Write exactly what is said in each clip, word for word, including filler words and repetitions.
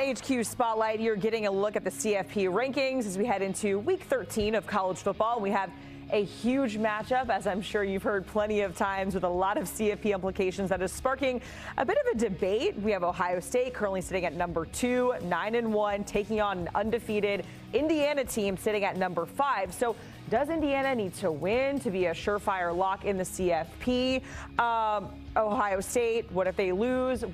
on H Q Spotlight, you're getting a look at the C F P rankings as we head into week thirteen of college football. We have a huge matchup, as I'm sure you've heard plenty of times, with a lot of C F P implications that is sparking a bit of a debate. We have Ohio State currently sitting at number two, nine and one, taking on an undefeated Indiana team sitting at number five. So does Indiana need to win to be a surefire lock in the C F P? Um, Ohio State, what if they lose?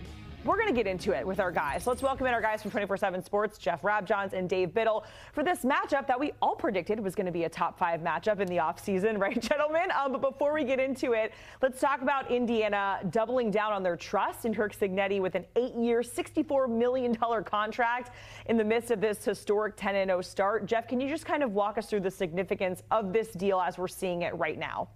We're going to get into it with our guys. So let's welcome in our guys from twenty-four seven Sports, Jeff Rabjohns and Dave Biddle, for this matchup that we all predicted was going to be a top five matchup in the offseason, right, gentlemen? Um, but before we get into it, let's talk about Indiana doubling down on their trust in Kirk Cignetti with an eight year, sixty-four million dollar contract in the midst of this historic ten and oh start. Jeff, can you just kind of walk us through the significance of this deal as we're seeing it right now?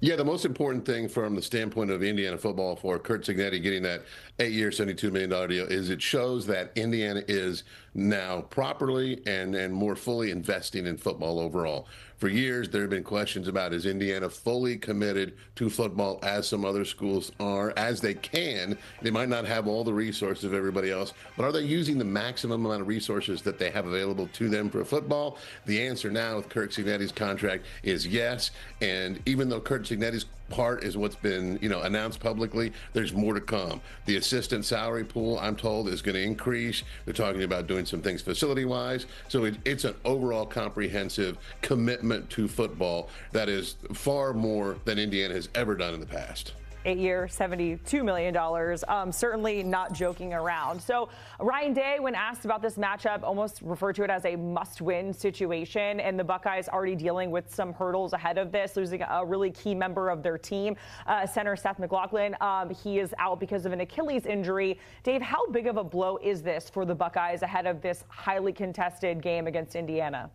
Yeah, the most important thing from the standpoint of Indiana football for Curt Cignetti getting that eight year, seventy-two million dollar deal is it shows that Indiana is now properly and, and more fully investing in football overall. For years, there have been questions about, is Indiana fully committed to football as some other schools are, as they can? They might not have all the resources of everybody else, but are they using the maximum amount of resources that they have available to them for football? The answer now with Kirk Cignetti's contract is yes, and even though Curt Cignetti's part is what's been, you know, announced publicly, there's more to come. The assistant salary pool, I'm told, is going to increase. They're talking about doing some things facility-wise. So it, it's an overall comprehensive commitment to football that is far more than Indiana has ever done in the past. eight year, seventy-two million dollars. Um, certainly not joking around. So Ryan Day, when asked about this matchup, almost referred to it as a must-win situation, and the Buckeyes already dealing with some hurdles ahead of this, losing a really key member of their team, uh, center Seth McLaughlin. Um, he is out because of an Achilles injury. Dave, how big of a blow is this for the Buckeyes ahead of this highly contested game against Indiana?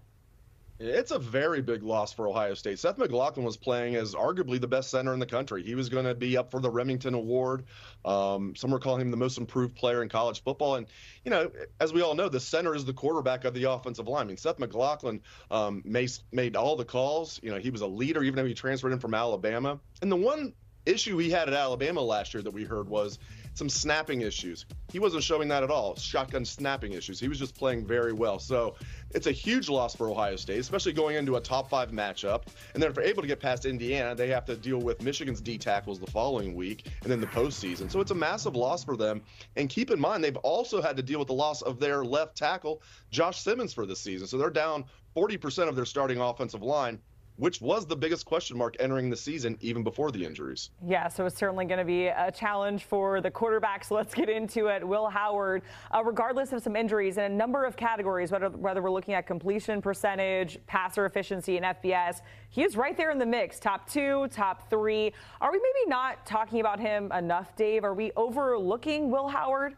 It's a very big loss for Ohio State. Seth McLaughlin was playing as arguably the best center in the country. He was going to be up for the Remington Award. Um, some were calling him the most improved player in college football. And, you know, as we all know, the center is the quarterback of the offensive line. I mean, Seth McLaughlin um, made, made all the calls. You know, he was a leader, even though he transferred in from Alabama. And the one issue he had at Alabama last year that we heard was some snapping issues. He wasn't showing that at all. Shotgun snapping issues. He was just playing very well. So it's a huge loss for Ohio State, especially going into a top five matchup. And then if they're able to get past Indiana, they have to deal with Michigan's D tackles the following week and then the postseason. So it's a massive loss for them. And keep in mind, they've also had to deal with the loss of their left tackle, Josh Simmons, for this season. So they're down forty percent of their starting offensive line, which was the biggest question mark entering the season, even before the injuries. Yeah, so it's certainly going to be a challenge for the quarterbacks. So let's get into it. Will Howard, uh, regardless of some injuries in a number of categories, whether, whether we're looking at completion percentage, passer efficiency, and F B S, he is right there in the mix, top two, top three. Are we maybe not talking about him enough, Dave? Are we overlooking Will Howard?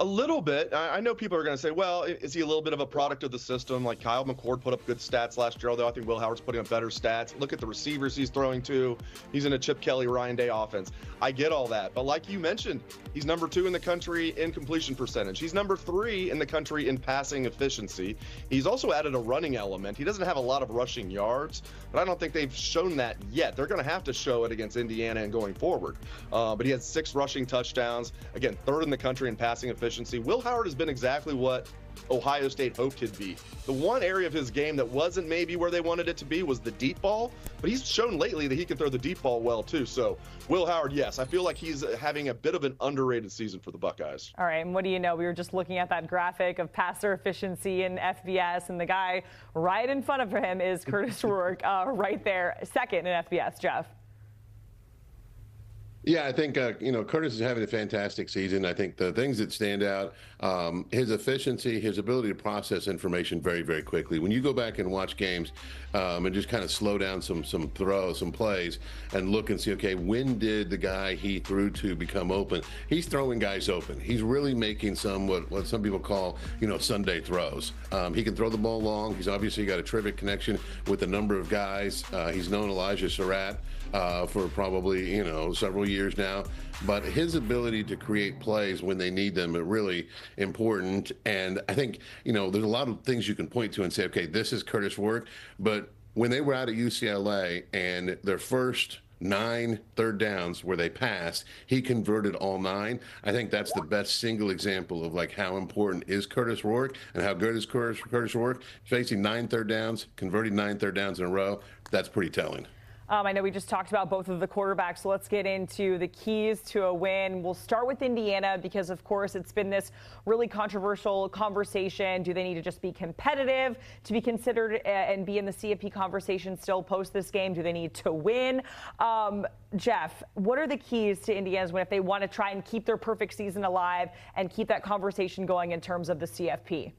A little bit. I know people are going to say, well, is he a little bit of a product of the system? Like Kyle McCord put up good stats last year, although I think Will Howard's putting up better stats. Look at the receivers he's throwing to. He's in a Chip Kelly, Ryan Day offense. I get all that. But like you mentioned, he's number two in the country in completion percentage. He's number three in the country in passing efficiency. He's also added a running element. He doesn't have a lot of rushing yards, but I don't think they've shown that yet. They're going to have to show it against Indiana and going forward. Uh, but he had six rushing touchdowns. Again, third in the country in passing efficiency. Efficiency. Will Howard has been exactly what Ohio State hoped he'd be. The one area of his game that wasn't maybe where they wanted it to be was the deep ball, but he's shown lately that he can throw the deep ball well too. So Will Howard, yes, I feel like he's having a bit of an underrated season for the Buckeyes. All right, and what do you know? We were just looking at that graphic of passer efficiency and F B S, and the guy right in front of him is Curtis Rourke, uh, right there, second in F B S, Jeff. Yeah, I think, uh, you know, Curtis is having a fantastic season. I think the things that stand out, um, his efficiency, his ability to process information very, very quickly. When you go back and watch games um, and just kind of slow down some some throws, some plays, and look and see, okay, when did the guy he threw to become open? He's throwing guys open. He's really making some what, what some people call, you know, Sunday throws. Um, he can throw the ball long. He's obviously got a terrific connection with a number of guys. Uh, he's known Elijah Surratt uh, for probably, you know, several years. years now, but his ability to create plays when they need them are really important. And I think, you know, there's a lot of things you can point to and say, okay, this is Curtis Rourke. But when they were out at U C L A and their first nine third downs where they passed. He converted all nine. I think that's the best single example of like how important is Curtis Rourke and how good is Curtis, Curtis Rourke. Facing nine third downs, converting nine third downs in a row, that's pretty telling. Um, I know we just talked about both of the quarterbacks, so let's get into the keys to a win. We'll start with Indiana because, of course, it's been this really controversial conversation. Do they need to just be competitive to be considered and be in the C F P conversation still post this game? Do they need to win? Um, Jeff, what are the keys to Indiana's win if they want to try and keep their perfect season alive and keep that conversation going in terms of the C F P?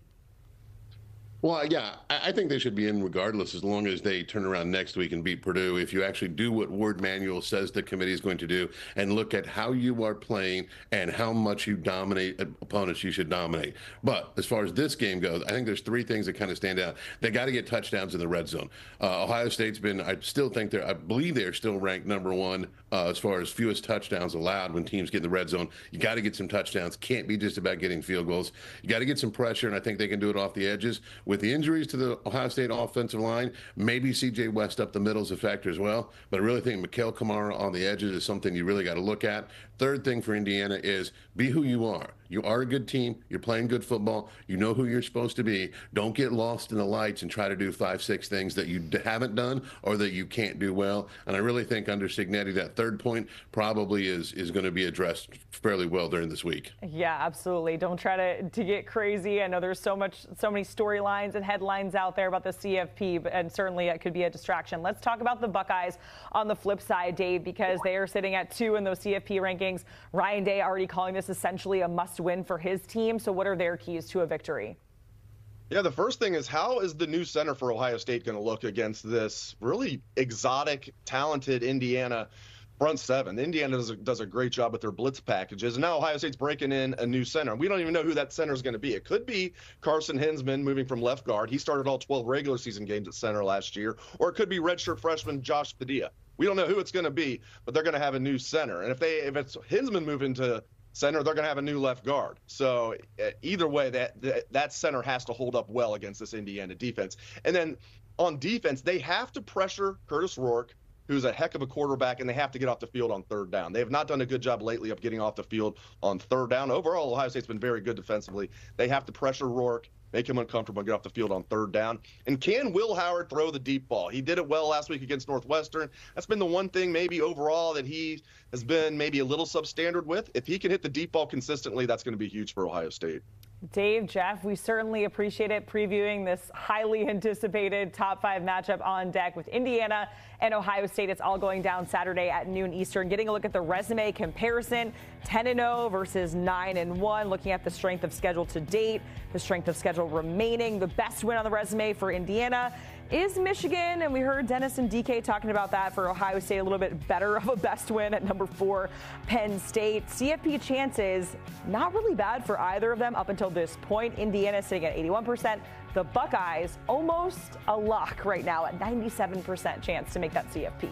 Well, yeah, I think they should be in regardless as long as they turn around next week and beat Purdue. If you actually do what Ward Manuel says the committee is going to do and look at how you are playing and how much you dominate opponents you should dominate. But as far as this game goes, I think there's three things that kind of stand out. They got to get touchdowns in the red zone. Uh, Ohio State's been, I still think they're, I believe they're still ranked number one uh, as far as fewest touchdowns allowed when teams get in the red zone. You got to get some touchdowns. Can't be just about getting field goals. You got to get some pressure, and I think they can do it off the edges. With the injuries to the Ohio State offensive line, maybe C J West up the middle is a factor as well. But I really think Mikail Kamara on the edges is something you really got to look at. Third thing for Indiana is be who you are. You are a good team. You're playing good football. You know who you're supposed to be. Don't get lost in the lights and try to do five, six things that you haven't done or that you can't do well. And I really think under Cignetti, that third point probably is is going to be addressed fairly well during this week. Yeah, absolutely. Don't try to, to get crazy. I know there's so much, so many storylines and headlines out there about the C F P, and certainly it could be a distraction. Let's talk about the Buckeyes on the flip side, Dave, because they are sitting at two in those C F P rankings. Ryan Day already calling this essentially a must-win for his team. So what are their keys to a victory? Yeah, the first thing is, how is the new center for Ohio State going to look against this really exotic, talented Indiana front seven? Indiana does a, does a great job with their blitz packages, and now Ohio State's breaking in a new center. We don't even know who that center is going to be. It could be Carson Hensman moving from left guard. He started all twelve regular season games at center last year. Or it could be redshirt freshman Josh Padilla. We don't know who it's going to be, but they're going to have a new center. And if they if it's Hensman moving to center, they're going to have a new left guard. So either way, that, that that center has to hold up well against this Indiana defense. And then on defense, they have to pressure Curtis Rourke, who's a heck of a quarterback, and they have to get off the field on third down. They have not done a good job lately of getting off the field on third down. Overall, Ohio State's been very good defensively. They have to pressure Rourke, make him uncomfortable, and get off the field on third down. And can Will Howard throw the deep ball? He did it well last week against Northwestern. That's been the one thing maybe overall that he has been maybe a little substandard with. If he can hit the deep ball consistently, that's going to be huge for Ohio State. Dave, Jeff, we certainly appreciate it previewing this highly anticipated top five matchup on deck with Indiana and Ohio State. It's all going down Saturday at noon Eastern. Getting a look at the resume comparison, ten and oh versus nine and one, looking at the strength of schedule to date, the strength of schedule remaining. The best win on the resume for Indiana is Michigan, and we heard Dennis and D K talking about that. For Ohio State, a little bit better of a best win at number four, Penn State. C F P chances, not really bad for either of them up until this point. Indiana sitting at eighty-one percent. The Buckeyes, almost a lock right now at ninety-seven percent chance to make that C F P.